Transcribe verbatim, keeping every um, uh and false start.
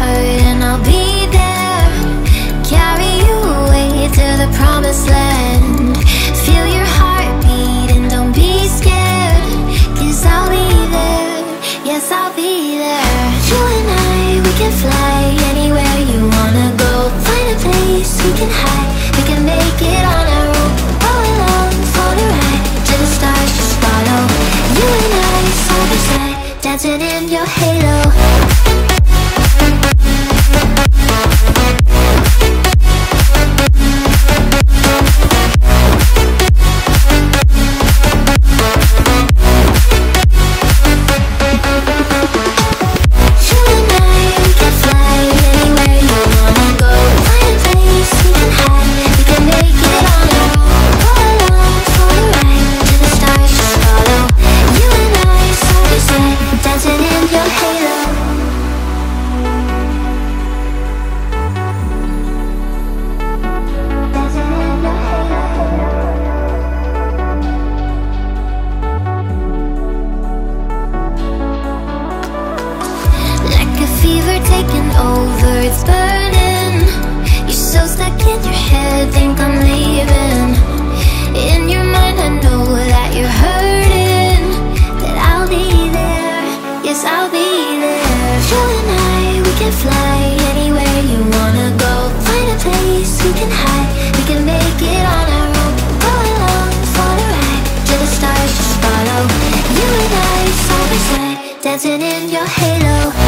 hurt, and I'll be there. Carry you away to the promised land. Feel your heartbeat and don't be scared, 'cause I'll be there, yes, I'll be there. You and I, we can fly anywhere you wanna go. Find a place we can hide, we can make it on our own. All alone, float a ride, to the stars just follow. You and I, side by side, dancing in your halo. Taking over, it's burning. You're so stuck in your head, think I'm leaving. In your mind I know that you're hurting, that I'll be there, yes, I'll be there. You and I, we can fly anywhere you wanna go. Find a place we can hide, we can make it on our own. Go along, for the ride, till the stars just follow. You and I, side by side, dancing in your halo.